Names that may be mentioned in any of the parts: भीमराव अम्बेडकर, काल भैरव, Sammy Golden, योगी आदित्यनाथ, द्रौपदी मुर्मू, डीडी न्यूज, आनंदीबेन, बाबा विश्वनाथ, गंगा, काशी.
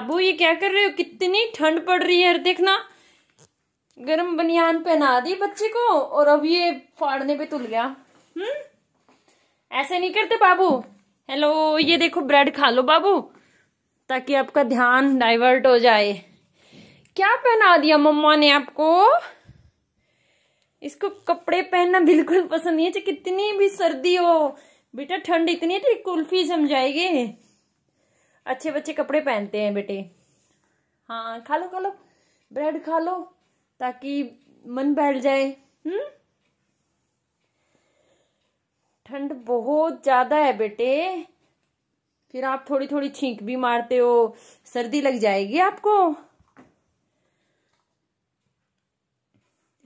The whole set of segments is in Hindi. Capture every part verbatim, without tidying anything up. अबू ये क्या कर रहे हो? कितनी ठंड पड़ रही है, देखना। गर्म बनियान पहना दी बच्चे को और अब ये फाड़ने पे तुल गया। हम्म, ऐसे नहीं करते बाबू। हेलो, ये देखो ब्रेड खा लो बाबू ताकि आपका ध्यान डाइवर्ट हो जाए। क्या पहना दिया मम्मा ने आपको? इसको कपड़े पहनना बिल्कुल पसंद नहीं है, चाहे कितनी भी सर्दी हो। बेटा ठंड इतनी है तो कुल्फी जम जाएगी। अच्छे बच्चे कपड़े पहनते हैं बेटे। हाँ, खा लो खा लो ब्रेड खा लो ताकि मन बैठ जाए। हम्म, ठंड बहुत ज्यादा है बेटे, फिर आप थोड़ी थोड़ी छींक भी मारते हो, सर्दी लग जाएगी आपको।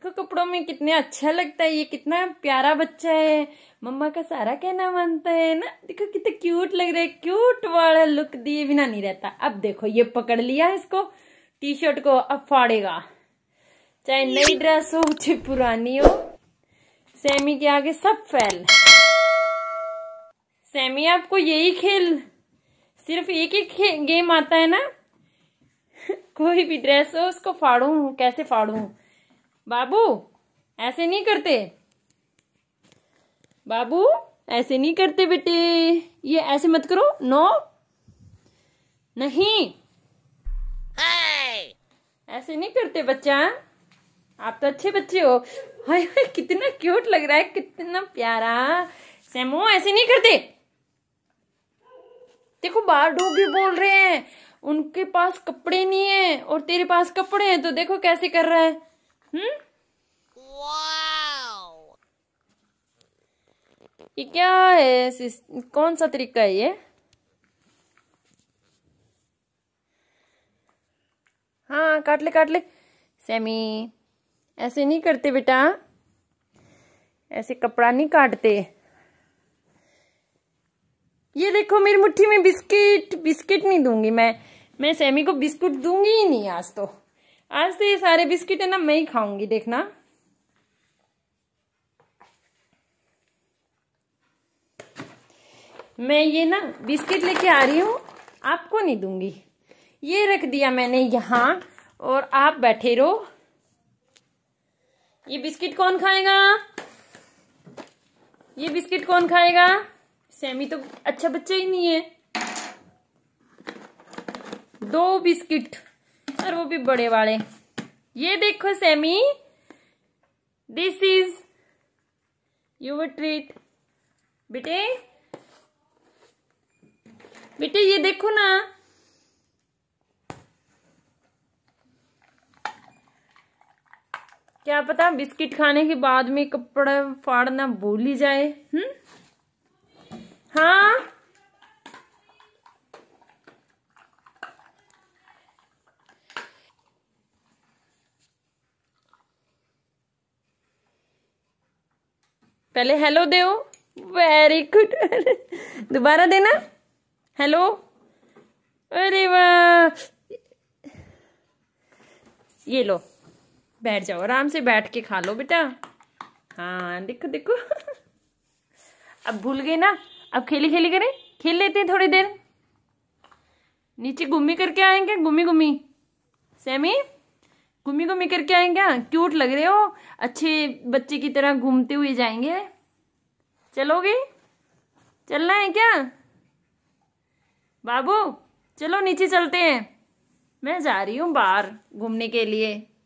देखो कपड़ों में कितने अच्छा लगता है, ये कितना प्यारा बच्चा है, मम्मा का सारा कहना मानता है ना। देखो कितना क्यूट लग रहा है, क्यूट वाला लुक दिए बिना नहीं रहता। अब देखो ये पकड़ लिया इसको, टी शर्ट को अब फाड़ेगा, चाहे नई ड्रेस हो चाहे पुरानी हो। सैमी के आगे सब फेल। सैमी आपको यही खेल, सिर्फ एक ही गेम आता है ना। कोई भी ड्रेस हो उसको फाड़ू, कैसे फाड़ू बाबू? ऐसे नहीं करते बाबू, ऐसे नहीं करते बेटे, ये ऐसे मत करो। नो नहीं, ऐसे नहीं करते बच्चा, आप तो अच्छे बच्चे हो। हाय हाय कितना क्यूट लग रहा है, कितना प्यारा। सैमो ऐसे नहीं करते, देखो बाहर डोगी बोल रहे हैं, उनके पास कपड़े नहीं है और तेरे पास कपड़े हैं, तो देखो कैसे कर रहा है। हम्म, वाव, ये क्या है? कौन सा तरीका है ये? हाँ काट ले काट ले। सैमी ऐसे नहीं करते बेटा, ऐसे कपड़ा नहीं काटते। ये देखो मेरी मुट्ठी में बिस्किट, बिस्किट नहीं दूंगी मैं मैं सैमी को बिस्कुट दूंगी ही नहीं आज तो। आज तो ये सारे बिस्किट है ना मैं ही खाऊंगी, देखना। मैं ये ना बिस्किट लेके आ रही हूँ, आपको नहीं दूंगी। ये रख दिया मैंने यहाँ और आप बैठे रहो। ये बिस्किट कौन खाएगा? ये बिस्किट कौन खाएगा? सैमी तो अच्छा बच्चा ही नहीं है। दो बिस्किट और वो भी बड़े वाले। ये देखो Sammy, this is your treat बेटे। बेटे ये देखो ना, क्या पता बिस्किट खाने के बाद में कपड़ा फाड़ना भूल ही जाए। हम्म, हाँ पहले हेलो देओ। वेरी गुड, दोबारा देना हेलो। अरे वाह, ये लो, बैठ जाओ आराम से, बैठ के खा लो बेटा। हाँ देखो देखो। अब भूल गए ना, अब खेली खेली करें, खेल लेते हैं थोड़ी देर। नीचे घूमी करके आएंगे, घूमी घूमी। सैमी घूमी घूमी करके आएंगे, क्यूट लग रहे हो, अच्छे बच्चे की तरह घूमते हुए जाएंगे। चलोगे? चलना है क्या बाबू? चलो नीचे चलते हैं, मैं जा रही हूँ बाहर घूमने के लिए।